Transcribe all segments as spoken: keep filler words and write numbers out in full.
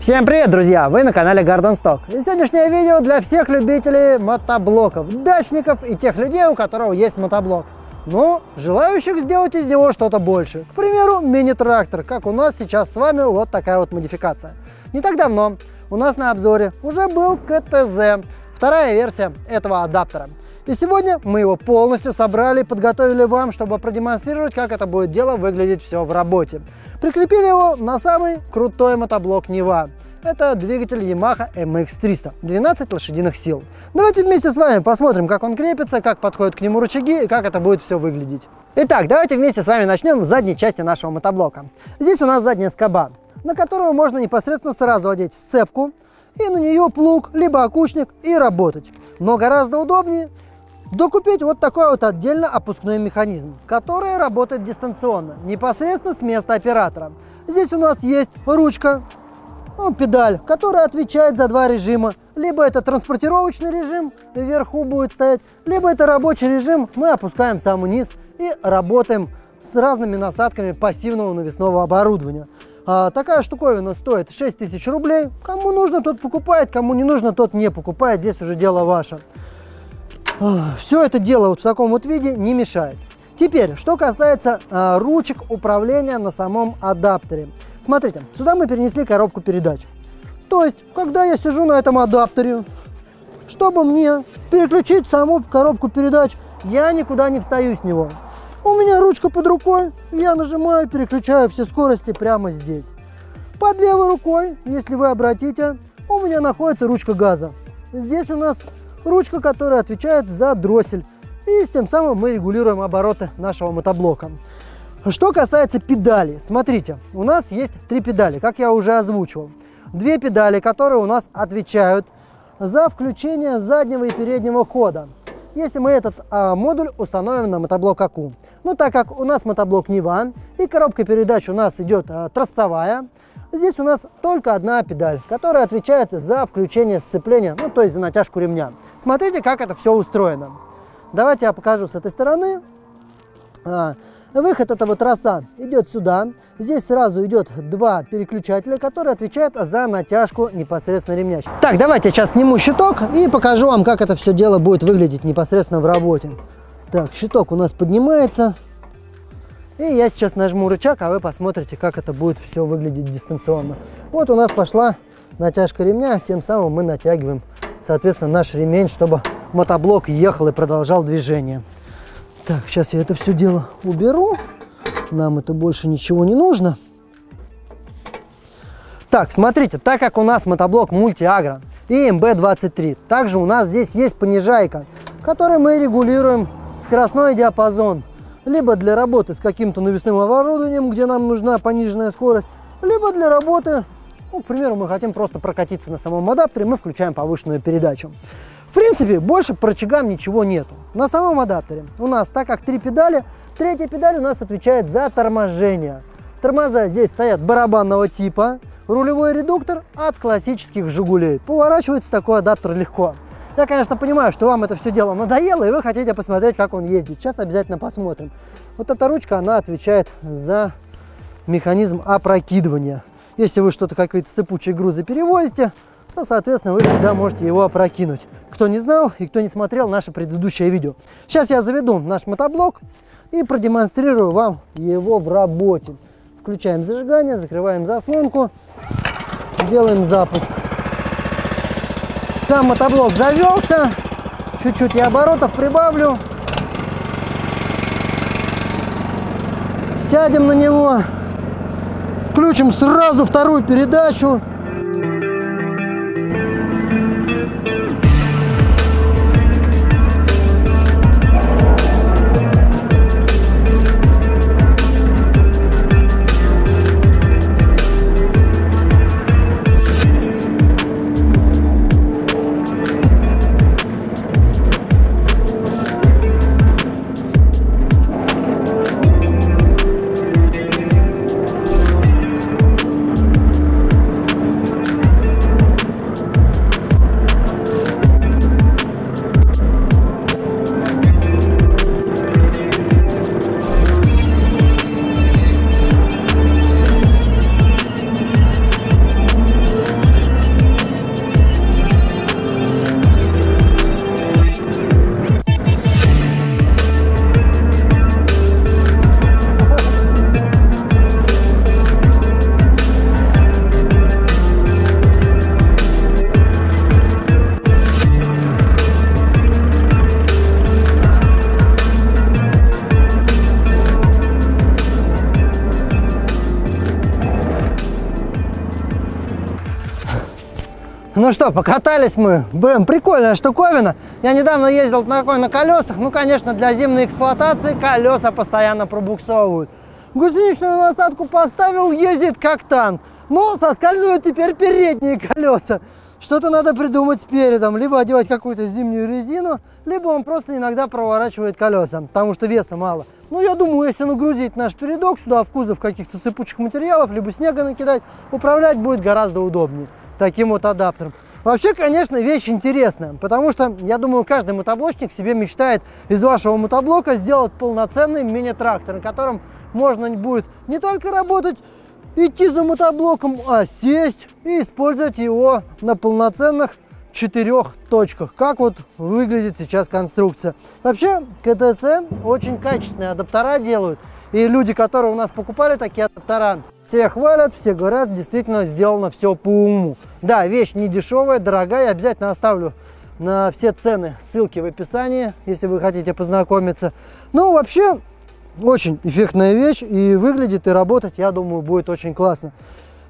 Всем привет, друзья! Вы на канале Garden Stock. И сегодняшнее видео для всех любителей мотоблоков, дачников и тех людей, у которого есть мотоблок. Ну, желающих сделать из него что-то больше. К примеру, мини-трактор, как у нас сейчас с вами вот такая вот модификация. Не так давно у нас на обзоре уже был КТЗ, вторая версия этого адаптера. И сегодня мы его полностью собрали и подготовили вам, чтобы продемонстрировать, как это будет дело выглядеть все в работе. Прикрепили его на самый крутой мотоблок Нива. Это двигатель Yamaha эм икс триста, двенадцать лошадиных сил. Давайте вместе с вами посмотрим, как он крепится, как подходят к нему рычаги и как это будет все выглядеть. Итак, давайте вместе с вами начнем с задней части нашего мотоблока. Здесь у нас задняя скоба, на которую можно непосредственно сразу одеть сцепку и на нее плуг, либо окучник и работать. Но гораздо удобнее докупить вот такой вот отдельно опускной механизм, который работает дистанционно, непосредственно с места оператора. Здесь у нас есть ручка, ну, педаль, которая отвечает за два режима. Либо это транспортировочный режим, вверху будет стоять, либо это рабочий режим, мы опускаем в самый низ и работаем с разными насадками пассивного навесного оборудования. А, такая штуковина стоит шесть тысяч рублей. Кому нужно, тот покупает, кому не нужно, тот не покупает. Здесь уже дело ваше. Все это дело вот в таком вот виде не мешает. Теперь, что касается э, ручек управления на самом адаптере. Смотрите, сюда мы перенесли коробку передач. То есть, когда я сижу на этом адаптере, чтобы мне переключить саму коробку передач, я никуда не встаю с него. У меня ручка под рукой, я нажимаю, переключаю все скорости прямо здесь. Под левой рукой, если вы обратите, у меня находится ручка газа. Здесь у нас ручка, которая отвечает за дроссель. И тем самым мы регулируем обороты нашего мотоблока. Что касается педалей. Смотрите, у нас есть три педали, как я уже озвучивал. Две педали, которые у нас отвечают за включение заднего и переднего хода. Если мы этот а, модуль установим на мотоблок АКУ. Ну, так как у нас мотоблок Нива и коробка передач у нас идет а, трассовая, здесь у нас только одна педаль, которая отвечает за включение сцепления, ну, то есть за натяжку ремня. Смотрите, как это все устроено. Давайте я покажу с этой стороны. А, выход этого троса идет сюда. Здесь сразу идет два переключателя, которые отвечают за натяжку непосредственно ремня. Так, давайте я сейчас сниму щиток и покажу вам, как это все дело будет выглядеть непосредственно в работе. Так, щиток у нас поднимается. И я сейчас нажму рычаг, а вы посмотрите, как это будет все выглядеть дистанционно. Вот у нас пошла натяжка ремня, тем самым мы натягиваем, соответственно, наш ремень, чтобы мотоблок ехал и продолжал движение. Так, сейчас я это все дело уберу. Нам это больше ничего не нужно. Так, смотрите, так как у нас мотоблок Multi-Agro и эм бэ двадцать три, также у нас здесь есть понижайка, которой мы регулируем скоростной диапазон. Либо для работы с каким-то навесным оборудованием, где нам нужна пониженная скорость, либо для работы, ну, к примеру, мы хотим просто прокатиться на самом адаптере, мы включаем повышенную передачу. В принципе, больше по рычагам ничего нету. На самом адаптере у нас, так как три педали, третья педаль у нас отвечает за торможение. Тормоза здесь стоят барабанного типа, рулевой редуктор от классических «Жигулей». Поворачивается такой адаптер легко. Я, конечно, понимаю, что вам это все дело надоело, и вы хотите посмотреть, как он ездит. Сейчас обязательно посмотрим. Вот эта ручка, она отвечает за механизм опрокидывания. Если вы что-то, какие-то сыпучие грузы перевозите, то, соответственно, вы всегда можете его опрокинуть. Кто не знал и кто не смотрел наше предыдущее видео. Сейчас я заведу наш мотоблок и продемонстрирую вам его в работе. Включаем зажигание, закрываем заслонку, делаем запуск. Сам мотоблок завелся, чуть-чуть я оборотов прибавлю. сядем на него, включим сразу вторую передачу. Ну что, покатались мы. Блин, прикольная штуковина. Я недавно ездил на такой на колесах. Ну, конечно, для зимней эксплуатации колеса постоянно пробуксовывают. Гусеничную насадку поставил, ездит как танк. Но соскальзывают теперь передние колеса. Что-то надо придумать с передом. Либо одевать какую-то зимнюю резину, либо он просто иногда проворачивает колеса, потому что веса мало. Ну, я думаю, если нагрузить наш передок сюда в кузов каких-то сыпучих материалов, либо снега накидать, управлять будет гораздо удобнее таким вот адаптером. Вообще, конечно, вещь интересная, потому что, я думаю, каждый мотоблочник себе мечтает из вашего мотоблока сделать полноценный мини-трактор, на котором можно будет не только работать, идти за мотоблоком, а сесть и использовать его на полноценных четырех точках, как вот выглядит сейчас конструкция. Вообще, КТЗ очень качественные адаптера делают, и люди, которые у нас покупали такие адаптера, все хвалят, все говорят, действительно сделано все по уму. Да, вещь не дешевая, дорогая. Я обязательно оставлю на все цены ссылки в описании, если вы хотите познакомиться. Ну, вообще, очень эффектная вещь, и выглядит, и работать, я думаю, будет очень классно.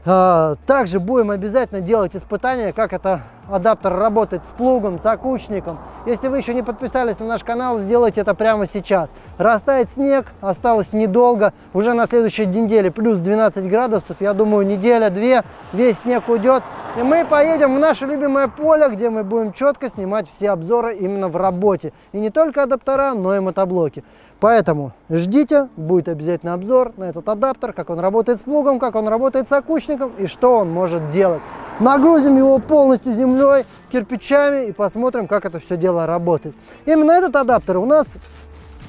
Также будем обязательно делать испытания, как это адаптер работает с плугом, с окучником. Если вы еще не подписались на наш канал, сделайте это прямо сейчас. Растает снег, осталось недолго, уже на следующей неделе плюс двенадцать градусов, я думаю, неделя-две, весь снег уйдет. И мы поедем в наше любимое поле, где мы будем четко снимать все обзоры именно в работе. И не только адаптера, но и мотоблоки. Поэтому ждите, будет обязательно обзор на этот адаптер, как он работает с плугом, как он работает с окучником и что он может делать. Нагрузим его полностью землей, кирпичами и посмотрим, как это все дело работает. Именно этот адаптер у нас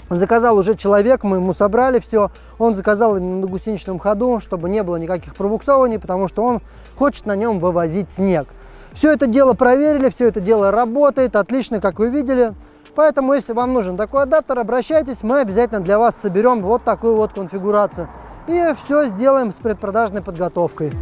заказал уже человек, мы ему собрали все. Он заказал именно на гусеничном ходу, чтобы не было никаких пробуксований, потому что он хочет на нем вывозить снег. Все это дело проверили, все это дело работает отлично, как вы видели. Поэтому, если вам нужен такой адаптер, обращайтесь, мы обязательно для вас соберем вот такую вот конфигурацию. И все сделаем с предпродажной подготовкой.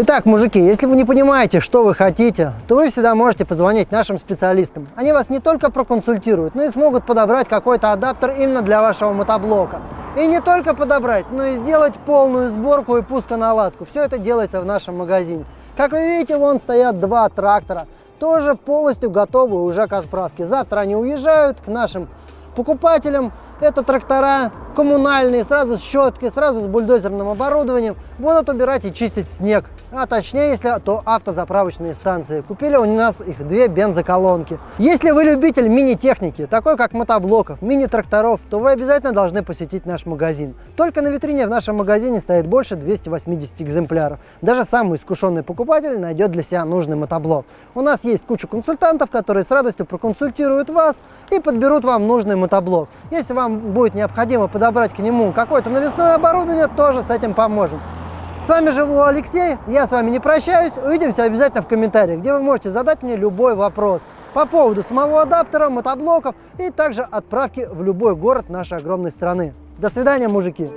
Итак, мужики, если вы не понимаете, что вы хотите, то вы всегда можете позвонить нашим специалистам. Они вас не только проконсультируют, но и смогут подобрать какой-то адаптер именно для вашего мотоблока. И не только подобрать, но и сделать полную сборку и пусконаладку. Все это делается в нашем магазине. Как вы видите, вон стоят два трактора, тоже полностью готовы уже к отправке. Завтра они уезжают к нашим покупателям. Это трактора коммунальные, сразу с щеткой, сразу с бульдозерным оборудованием. Будут убирать и чистить снег, а точнее, если то автозаправочные станции. Купили у нас их две бензоколонки. Если вы любитель мини-техники, такой как мотоблоков, мини-тракторов, то вы обязательно должны посетить наш магазин. Только на витрине в нашем магазине стоит больше двухсот восьмидесяти экземпляров. Даже самый искушенный покупатель найдет для себя нужный мотоблок. У нас есть куча консультантов, которые с радостью проконсультируют вас и подберут вам нужный мотоблок. Если вам будет необходимо подобрать к нему какое-то навесное оборудование, тоже с этим поможем. С вами же был Алексей, я с вами не прощаюсь, увидимся обязательно в комментариях, где вы можете задать мне любой вопрос по поводу самого адаптера, мотоблоков и также отправки в любой город нашей огромной страны. До свидания, мужики!